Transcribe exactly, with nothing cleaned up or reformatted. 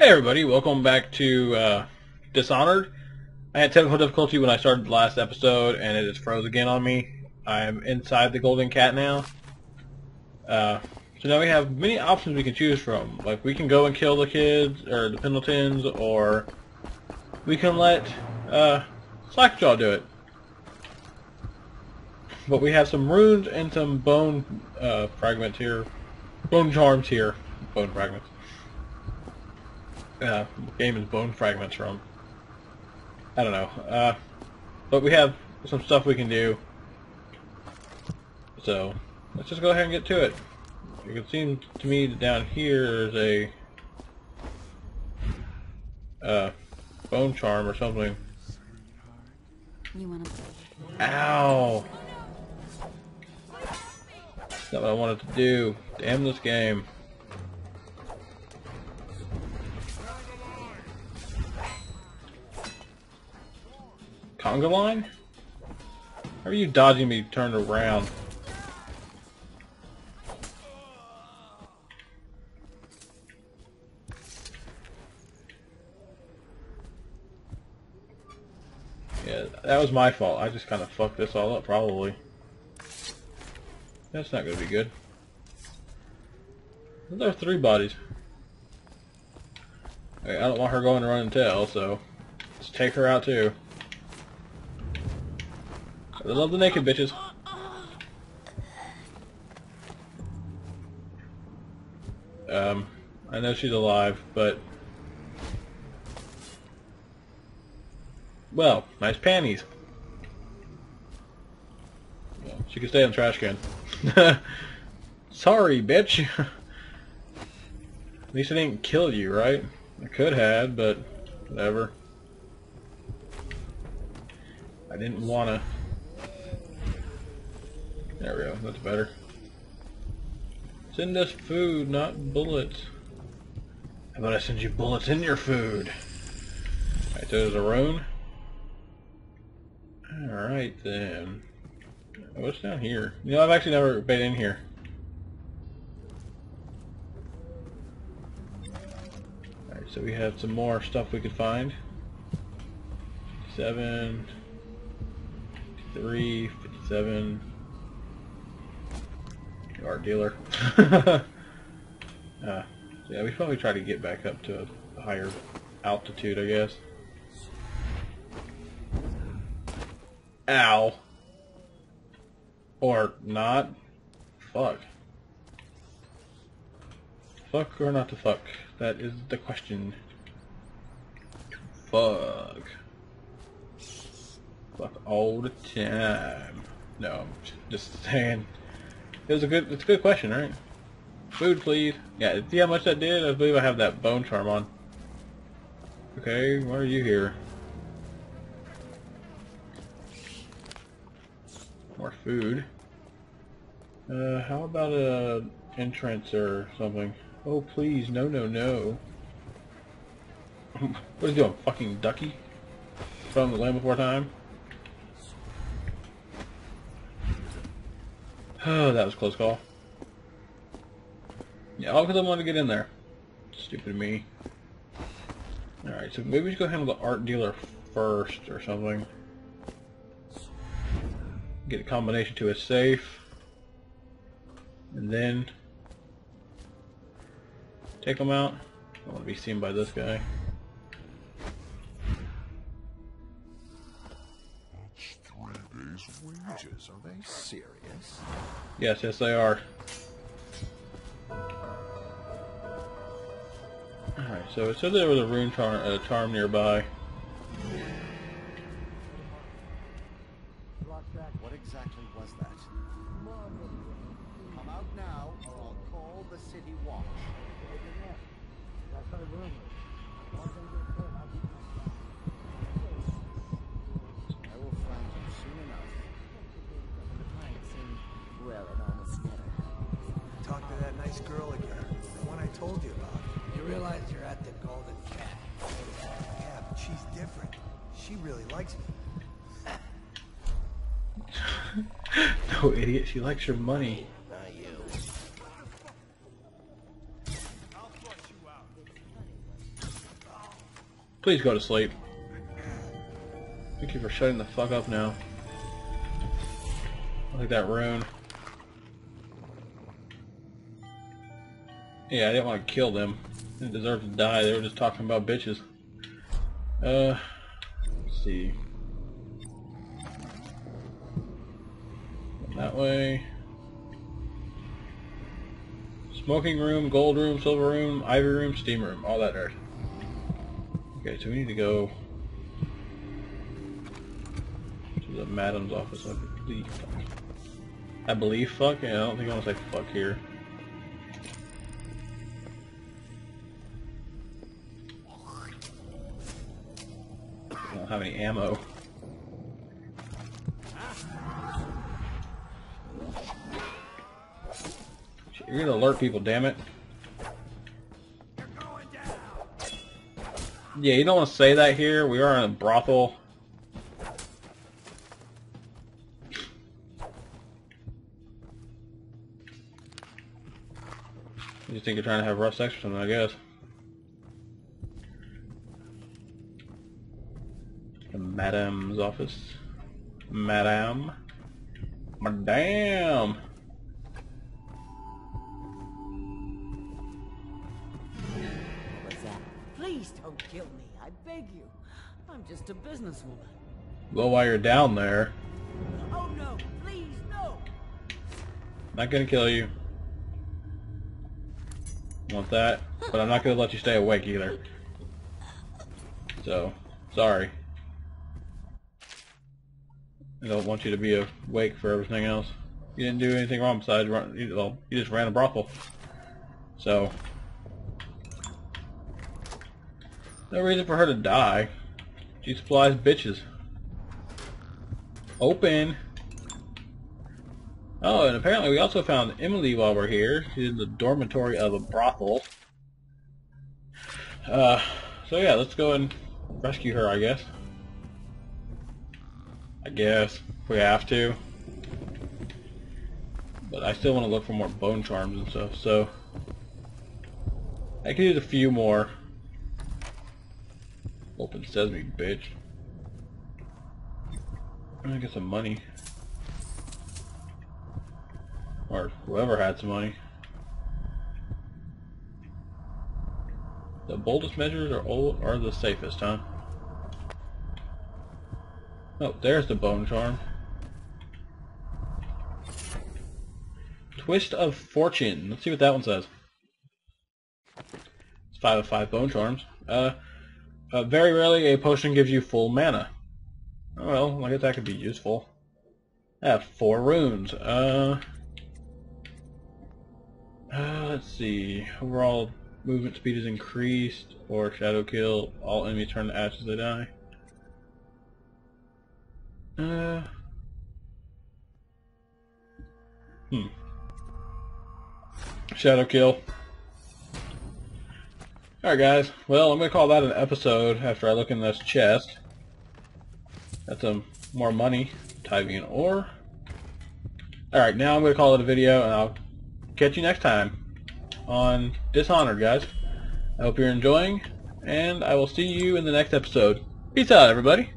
Hey everybody, welcome back to uh, Dishonored. I had technical difficulty when I started the last episode and it just froze again on me. I'm inside the Golden Cat now. Uh, so now we have many options we can choose from. Like we can go and kill the kids, or the Pendletons, or we can let uh, Slackjaw do it. But we have some runes and some bone uh, fragments here. Bone charms here. Bone fragments. Uh, game is bone fragments from. I don't know. Uh, but we have some stuff we can do. So, let's just go ahead and get to it. You can see to me that down here is a uh, bone charm or something. You wanna... Ow! That's not what I wanted to do. Damn this game. Conga line? How are you dodging me turned around? Yeah, that was my fault. I just kind of fucked this all up, probably. That's not going to be good. There are three bodies. Okay, I don't want her going to run and tell, so let's take her out too. I love the naked bitches. Um, I know she's alive, but... Well, nice panties. Well, she can stay in the trash can. Sorry, bitch. At least I didn't kill you, right? I could have, but whatever. I didn't want to... There we go, that's better. Send us food, not bullets. How about I send you bullets in your food? Alright, so there's a rune. Alright then. What's down here? You know, I've actually never been in here. Alright, so we have some more stuff we could find. Seven. Three, fifty-seven. Our dealer. uh, yeah, we should probably try to get back up to a higher altitude, I guess. Ow. Or not. Fuck. Fuck or not to fuck? That is the question. Fuck. Fuck all the time. No, I'm just saying. It was a good, it's a good question, right? Food, please. Yeah, see how much that did? I believe I have that bone charm on. Okay, why are you here? More food. Uh, how about a entrance or something? Oh, please, no, no, no. What is he doing, fucking Ducky? From the Land Before Time? Oh, that was a close call. Yeah, all because I wanted to get in there. Stupid me. Alright, so maybe we should go handle the art dealer first or something. Get a combination to a safe. And then... Take him out. I don't want to be seen by this guy. Wages, are they serious? Yes, yes they are. Alright, so it said there was a rune charm, uh, charm nearby. What exactly was that? Come out now or I'll call the city watch. Girl again, the one I told you about. You realize you're at the Golden Cat. Yeah, but she's different. She really likes me. No, idiot, she likes your money. Not you. I'll flush you out. Please go to sleep. Thank you for shutting the fuck up now. I like that rune. Yeah, I didn't want to kill them. They didn't deserve to die. They were just talking about bitches. Uh, let's see. That way. Smoking room, gold room, silver room, ivory room, steam room, all that nerd. Okay, so we need to go to the madam's office, I believe. I believe fuck? Yeah, I don't think I want to say fuck here. I don't have any ammo. You're gonna alert people, damn it. You're going down. Yeah, you don't want to say that here. We are in a brothel. You just think you're trying to have rough sex or something, I guess. The madame's office. Madame. Madame. Please don't kill me, I beg you. I'm just a businesswoman. Well, while you're down there. Oh no, please no. Not gonna kill you. Want that? But I'm not gonna let you stay awake either. So, sorry. I don't want you to be awake for everything else. You didn't do anything wrong besides run. You, well, you just ran a brothel. So. No reason for her to die. She supplies bitches. Open. Oh, and apparently we also found Emily while we're here. She's in the dormitory of a brothel. Uh, so yeah, let's go and rescue her, I guess. I guess, if we have to. But I still want to look for more bone charms and stuff, so... I could use a few more. Open sesame, bitch. I'm gonna get some money. Or whoever had some money. The boldest measures are old, are the safest, huh? Oh, there's the bone charm. Twist of Fortune. Let's see what that one says. It's five of five bone charms. Uh... Uh, very rarely a potion gives you full mana. Oh, well, I guess that could be useful. I have four runes. Uh, uh, let's see. Overall movement speed is increased, or shadow kill. All enemies turn to ash as they die. Uh, hmm. Shadow kill. Alright guys, well I'm going to call that an episode after I look in this chest. Got some more money, tithing an ore. Alright, now I'm going to call it a video and I'll catch you next time on Dishonored, guys. I hope you're enjoying, and I will see you in the next episode. Peace out, everybody.